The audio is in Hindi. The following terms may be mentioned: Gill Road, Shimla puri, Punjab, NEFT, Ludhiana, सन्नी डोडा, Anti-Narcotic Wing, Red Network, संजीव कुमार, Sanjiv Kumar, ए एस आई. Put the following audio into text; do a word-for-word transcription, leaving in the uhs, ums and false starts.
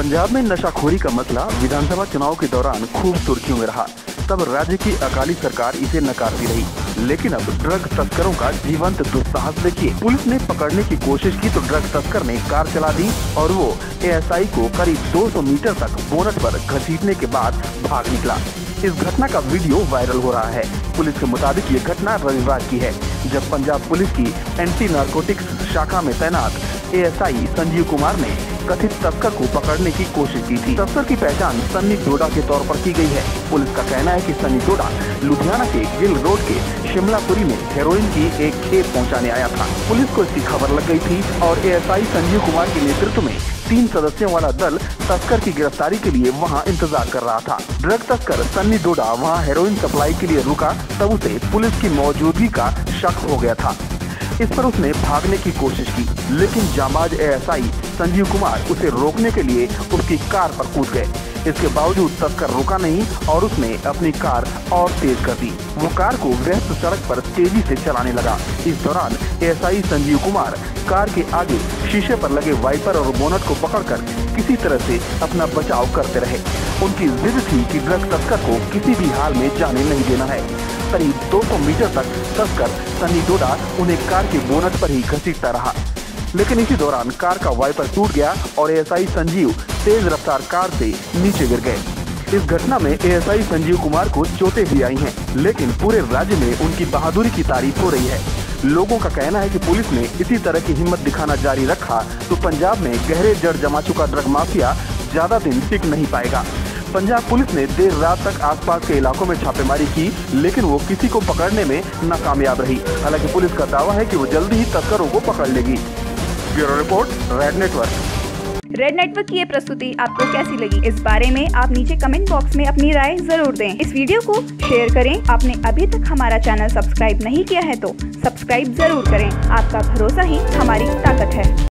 पंजाब में नशाखोरी का मसला विधानसभा चुनाव के दौरान खूब सुर्खियों में रहा। तब राज्य की अकाली सरकार इसे नकारती रही, लेकिन अब ड्रग तस्करों का जीवंत दुस्साहस देखिए। पुलिस ने पकड़ने की कोशिश की तो ड्रग तस्कर ने कार चला दी और वो ए एस आई को करीब दो सौ मीटर तक बोनट पर घसीटने के बाद भाग निकला। इस घटना का वीडियो वायरल हो रहा है। पुलिस के मुताबिक ये घटना रविवार की है, जब पंजाब पुलिस की एंटी नार्कोटिक्स शाखा में तैनात ए एस आई संजीव कुमार ने कथित तस्कर को पकड़ने की कोशिश की थी। तस्कर की पहचान सन्नी डोडा के तौर पर की गई है। पुलिस का कहना है कि सन्नी डोडा लुधियाना के गिल रोड के शिमला पुरी में हेरोइन की एक खेप पहुंचाने आया था। पुलिस को इसकी खबर लग गई थी और ए एस आई संजीव कुमार के नेतृत्व में तीन सदस्यों वाला दल तस्कर की गिरफ्तारी के लिए वहां इंतजार कर रहा था। ड्रग तस्कर सन्नी डोडा वहां हेरोइन सप्लाई के लिए रुका, तब उसे पुलिस की मौजूदगी का शक हो गया था। इस पर उसने भागने की कोशिश की, लेकिन जांबाज ए एस आई संजीव कुमार उसे रोकने के लिए उसकी कार पर कूद गए। इसके बावजूद तस्कर रुका नहीं और उसने अपनी कार और तेज कर दी। वो कार को व्यस्त सड़क पर तेजी से चलाने लगा। इस दौरान ए एस आई संजीव कुमार car के आगे शीशे पर लगे वाइपर और बोनट को पकड़कर किसी तरह से अपना बचाव करते रहे। उनकी जिद थी कि ड्रग तस्कर को किसी भी हाल में जाने नहीं देना है। करीब दो सौ मीटर तक तस्कर सन्नी डोडा उन्हें कार के बोनट पर ही घसीटता रहा, लेकिन इसी दौरान कार का वाइपर टूट गया और ए एस आई संजीव तेज रफ्तार कार से नीचे गिर गए। इस घटना में ए एस आई संजीव कुमार को चोटें भी आई हैं, लेकिन पूरे राज्य में उनकी बहादुरी की तारीफ हो रही है। लोगों का कहना है कि पुलिस ने इसी तरह की हिम्मत दिखाना जारी रखा तो पंजाब में गहरे जड़ जमा चुका ड्रग माफिया ज्यादा दिन टिक नहीं पाएगा। पंजाब पुलिस ने देर रात तक आसपास के इलाकों में छापेमारी की, लेकिन वो किसी को पकड़ने में नाकामयाब रही। हालांकि पुलिस का दावा है कि वो जल्दी ही तस्करों को पकड़ लेगी। Bureau report, red network. Red network की ये प्रस्तुति आपको कैसी लगी, इस बारे में आप नीचे कमेंट बॉक्स में अपनी राय जरूर दें। इस वीडियो को शेयर करें। आपने अभी तक हमारा चैनल सब्सक्राइब नहीं किया है तो सब्सक्राइब जरूर करें। आपका भरोसा ही हमारी ताकत है।